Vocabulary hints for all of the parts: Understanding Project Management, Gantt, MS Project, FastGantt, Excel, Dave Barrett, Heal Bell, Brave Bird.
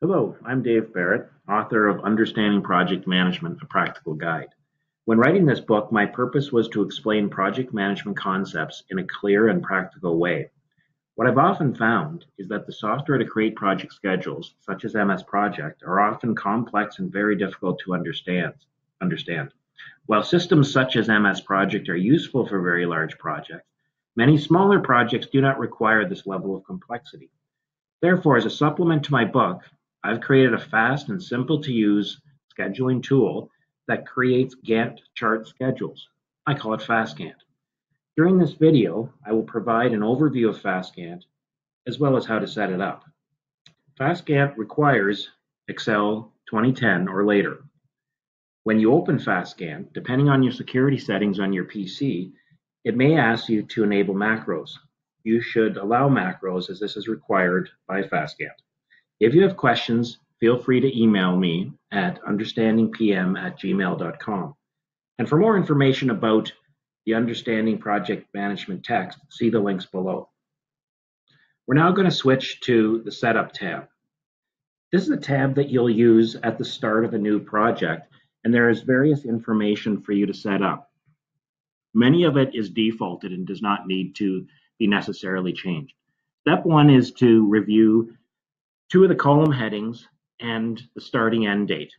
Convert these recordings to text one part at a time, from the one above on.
Hello, I'm Dave Barrett, author of Understanding Project Management, A Practical Guide. When writing this book, my purpose was to explain project management concepts in a clear and practical way. What I've often found is that the software to create project schedules, such as MS Project, are often complex and very difficult to understand. While systems such as MS Project are useful for very large projects, many smaller projects do not require this level of complexity. Therefore, as a supplement to my book, I've created a fast and simple to use scheduling tool that creates Gantt chart schedules. I call it FastGantt. During this video, I will provide an overview of FastGantt as well as how to set it up. FastGantt requires Excel 2010 or later. When you open FastGantt, depending on your security settings on your PC, it may ask you to enable macros. You should allow macros as this is required by FastGantt. If you have questions, feel free to email me at understandingpm@gmail.com. And for more information about the Understanding Project Management text, see the links below. We're now going to switch to the Setup tab. This is a tab that you'll use at the start of a new project, and there is various information for you to set up. Many of it is defaulted and does not need to be necessarily changed. Step one is to review two of the column headings and the starting end date.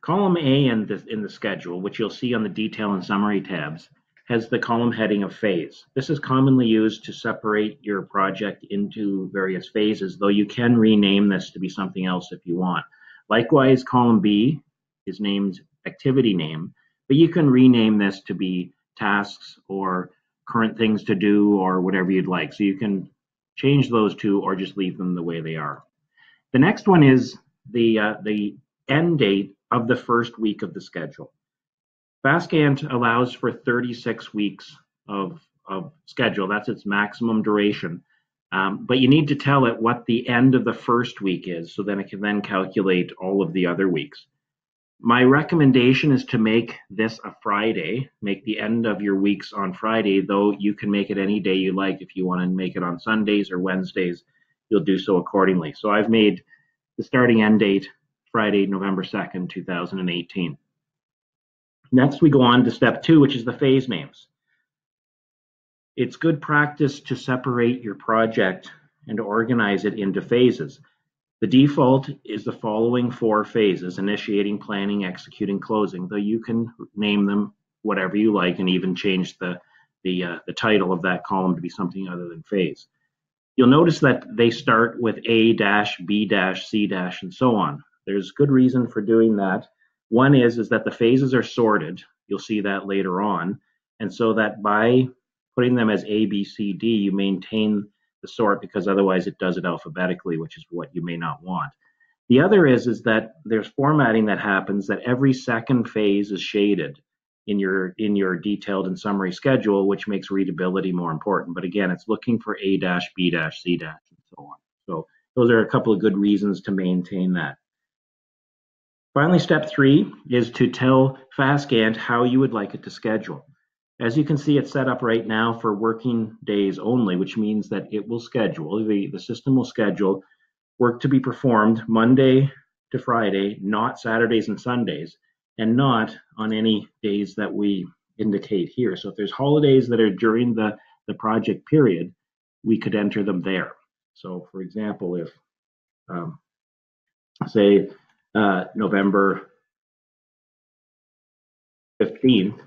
Column A in the schedule, which you'll see on the detail and summary tabs, has the column heading of phase. This is commonly used to separate your project into various phases, though you can rename this to be something else if you want. Likewise, column B is named activity name, but you can rename this to be tasks or current things to do or whatever you'd like. So you can change those two or just leave them the way they are. The next one is the end date of the first week of the schedule. FastGantt allows for 36 weeks of schedule. That's its maximum duration. But you need to tell it what the end of the first week is, so then it can then calculate all of the other weeks. My recommendation is to make this a Friday, make the end of your weeks on Friday, though you can make it any day you like. If you want to make it on Sundays or Wednesdays, you'll do so accordingly. So I've made the starting end date Friday, November 2nd, 2018. Next, we go on to step two, which is the phase names. It's good practice to separate your project and organize it into phases. The default is the following four phases: initiating, planning, executing, closing, though you can name them whatever you like and even change the title of that column to be something other than phase. You'll notice that they start with A dash, B dash, C dash, and so on. There's good reason for doing that. One is that the phases are sorted. You'll see that later on. And so that by putting them as A, B, C, D, you maintain the sort, because otherwise it does it alphabetically, which is what you may not want. The other is that there's formatting that happens, that every second phase is shaded in your detailed and summary schedule, which makes readability more important. But again, it's looking for A dash, B dash, C dash, and so on. So those are a couple of good reasons to maintain that. Finally, step three is to tell FastGantt how you would like it to schedule. As you can see, it's set up right now for working days only, which means that it will schedule, the system will schedule work to be performed Monday to Friday, not Saturdays and Sundays, and not on any days that we indicate here. So if there's holidays that are during the project period, we could enter them there. So for example, if say November 15th,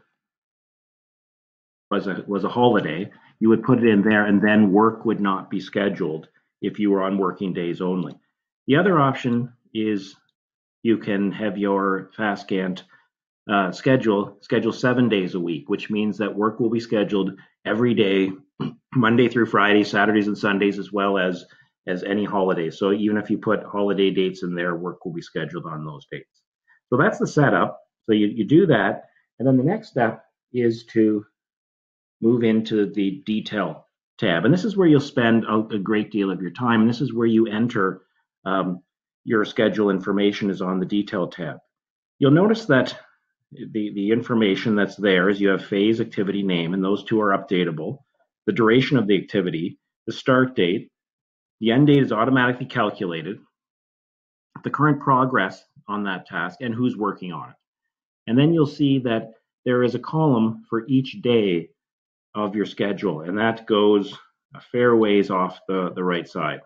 was a holiday, you would put it in there, and then work would not be scheduled if you were on working days only. The other option is you can have your FastGantt schedule 7 days a week, which means that work will be scheduled every day, Monday through Friday, Saturdays and Sundays, as well as any holiday. So even if you put holiday dates in there, work will be scheduled on those dates. So that's the setup. So you do that, and then the next step is to move into the detail tab. And this is where you'll spend a great deal of your time. And this is where you enter your schedule information is on the detail tab. You'll notice that the information that's there is you have phase, activity, name, and those two are updatable. The duration of the activity, the start date, The end date is automatically calculated, the current progress on that task, and who's working on it. And then you'll see that there is a column for each day of your schedule, and that goes a fair ways off the right side.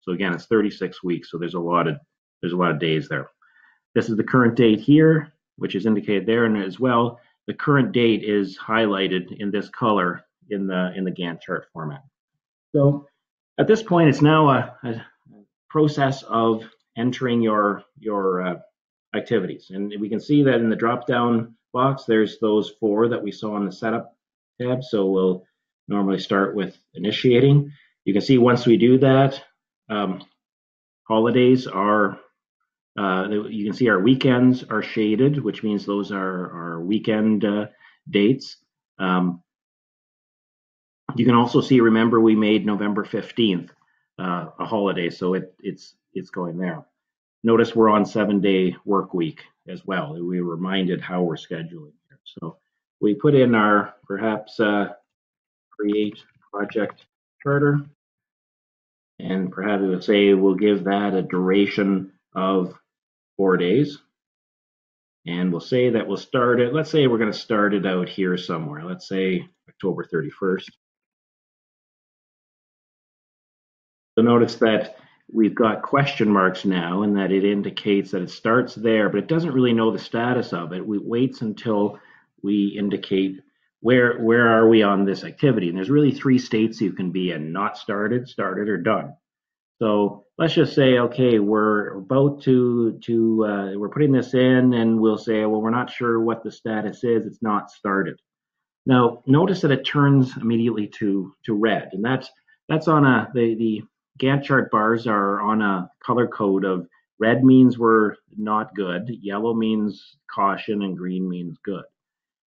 So again, it's 36 weeks, so there's a lot of days there. This is the current date here, which is indicated there, and as well, the current date is highlighted in this color in the Gantt chart format. So at this point, it's now a process of entering your activities, and we can see that in the drop-down box, there's those four that we saw in the setup tab. So we'll normally start with initiating. You can see once we do that, holidays are. You can see our weekends are shaded, which means those are our weekend dates. You can also see, remember, we made November 15th a holiday, so it's going there. Notice we're on 7-day work week as well. We were reminded how we're scheduling here. So we put in our perhaps create project charter, and perhaps we'll say we'll give that a duration of 4 days, and we'll say that we'll start it. Let's say we're going to start it out here somewhere. Let's say October 31st. So notice that we've got question marks now, and that it indicates that it starts there, but it doesn't really know the status of it. It waits until we indicate where are we on this activity. And there's really three states you can be in: not started, started, or done. So let's just say, okay, we're about to we're putting this in, and we'll say, well, we're not sure what the status is. It's not started. Now, notice that it turns immediately to red, and that's on the Gantt chart bars are on a color code of red means we're not good, yellow means caution, and green means good.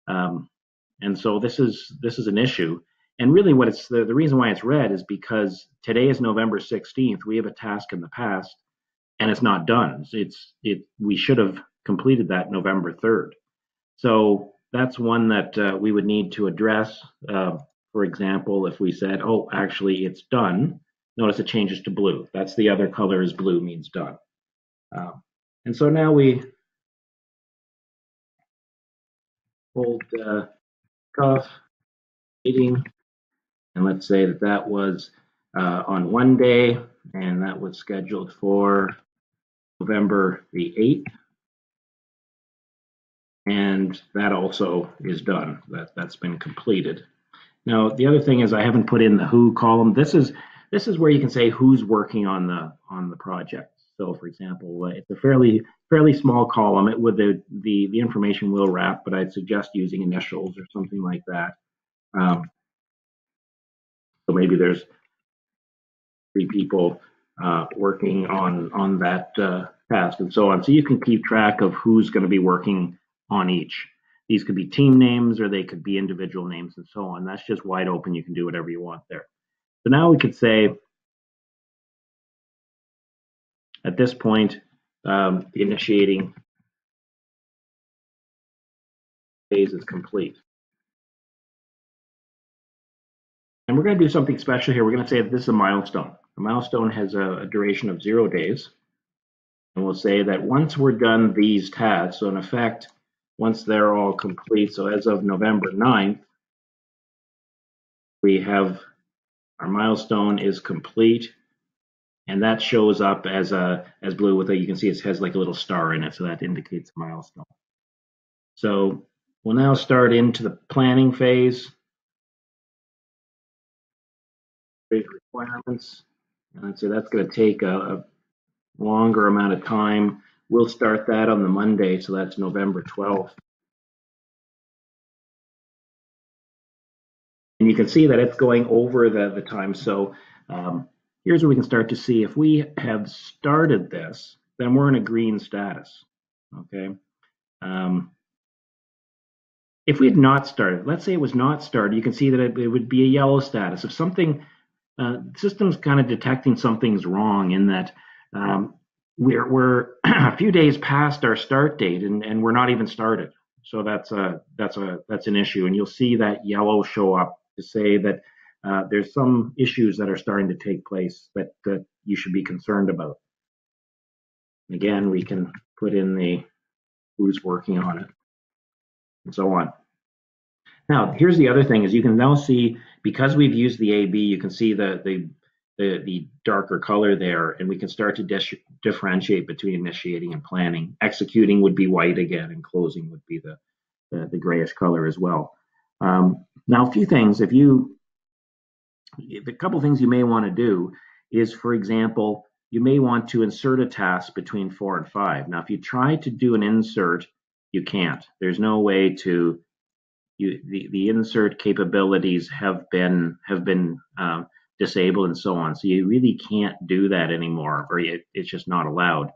And so this is an issue. And really what it's, the reason why it's red is because today is November 16th. We have a task in the past and it's not done. We should have completed that November 3rd. So that's one that we would need to address. For example, if we said, oh, actually it's done. Notice it changes to blue. That's the other color is blue, means done. And so now we hold cuff, meeting. And let's say that that was on one day, and that was scheduled for November the 8th. And that also is done. That's been completed. Now, the other thing is I haven't put in the who column. This is where you can say who's working on the project. So, for example, it's a fairly small column. It would the information will wrap, but I'd suggest using initials or something like that. So maybe there's three people working on that task and so on. So you can keep track of who's going to be working on each. These could be team names or they could be individual names and so on. That's just wide open. You can do whatever you want there. So now we could say at this point, the initiating phase is complete. And we're going to do something special here. We're going to say that this is a milestone. A milestone has a duration of 0 days. And we'll say that once we're done these tasks, so in effect, once they're all complete, so as of November 9th, we have our milestone is complete. And that shows up as blue with a, you can see it has like a little star in it. So that indicates milestone. So we'll now start into the planning phase. Requirements, and I'd say that's going to take a longer amount of time. We'll start that on the Monday, so that's November 12th. And you can see that it's going over the time. So here's where we can start to see if we have started this, then we're in a green status. Okay. If we had not started, let's say it was not started, you can see that it would be a yellow status. If something system's kind of detecting something's wrong in that we're a few days past our start date and we're not even started. So that's an issue, and you'll see that yellow show up to say that there's some issues that are starting to take place that, you should be concerned about. Again, we can put in the who's working on it and so on. Now, here's the other thing is you can now see, because we've used the AB, you can see the darker color there, and we can start to differentiate between initiating and planning. Executing would be white again, and closing would be the grayish color as well. Now, a few things, a couple things you may want to do is, for example, you may want to insert a task between 4 and 5. Now, if you try to do an insert, you can't. There's no way to, the insert capabilities have been disabled and so on. So you really can't do that anymore, or it's just not allowed.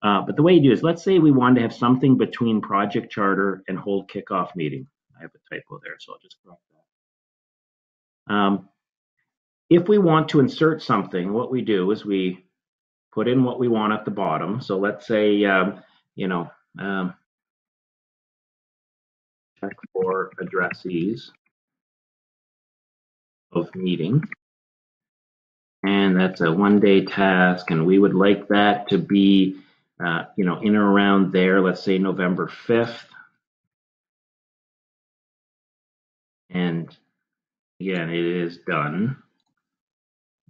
But the way you do is, let's say we wanted to have something between project charter and hold kickoff meeting. I have a typo there, so I'll just correct that. If we want to insert something, what we do is we put in what we want at the bottom. So let's say, check for addressees of meeting. And that's a one-day task, and we would like that to be, in or around there, let's say November 5th. And again, it is done.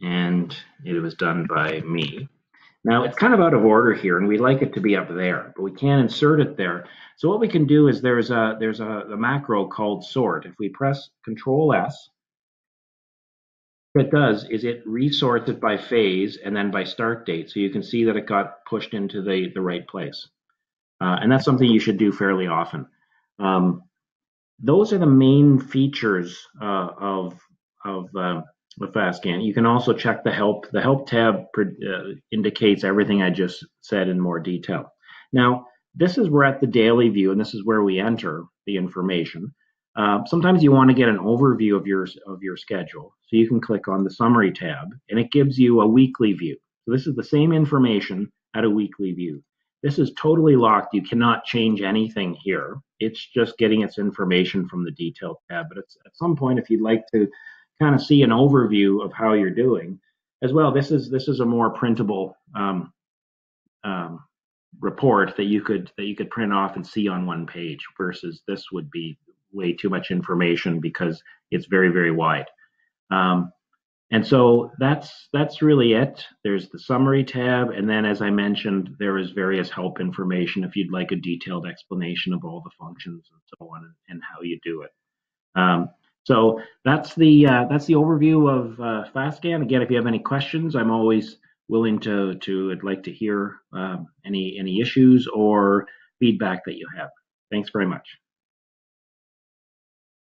And it was done by me. Now, it's kind of out of order here, and we'd like it to be up there, but we can't insert it there. So what we can do is there's a macro called sort. If we press Control-S, what it does is it resorts it by phase and then by start date, so you can see that it got pushed into the right place. And that's something you should do fairly often. Those are the main features of the FastGantt. You can also check the help. The help tab indicates everything I just said in more detail. Now, this is we're at the daily view, and this is where we enter the information. Sometimes you want to get an overview of your schedule, so you can click on the summary tab, and it gives you a weekly view. So this is the same information at a weekly view. This is totally locked. You cannot change anything here. It's just getting its information from the detailed tab. But it's, at some point, if you'd like to kind of see an overview of how you're doing as well, this is a more printable report that you could print off and see on one page, versus this would be way too much information because it's very, very wide. And so that's really it. There's the summary tab, and then, as I mentioned, there is various help information if you'd like a detailed explanation of all the functions and so on, and how you do it. So that's the overview of FastGantt. Again, if you have any questions, I'm always willing to hear any issues or feedback that you have. Thanks very much.